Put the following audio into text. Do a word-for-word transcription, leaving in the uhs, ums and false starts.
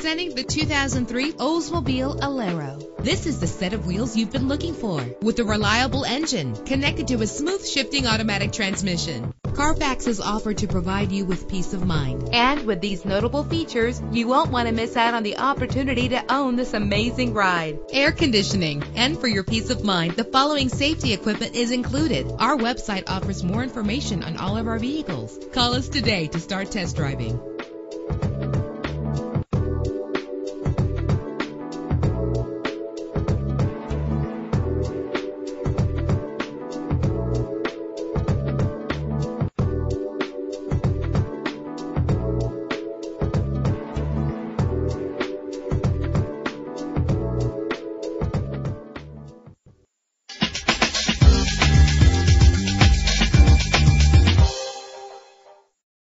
Presenting the two thousand three Oldsmobile Alero. This is the set of wheels you've been looking for, with a reliable engine connected to a smooth shifting automatic transmission. Carfax is offered to provide you with peace of mind. And with these notable features, you won't want to miss out on the opportunity to own this amazing ride. Air conditioning. And for your peace of mind, the following safety equipment is included. Our website offers more information on all of our vehicles. Call us today to start test driving.